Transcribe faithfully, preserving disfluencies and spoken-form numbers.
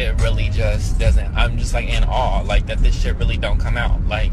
shit really just doesn't, I'm just like in awe, like that this shit really don't come out, like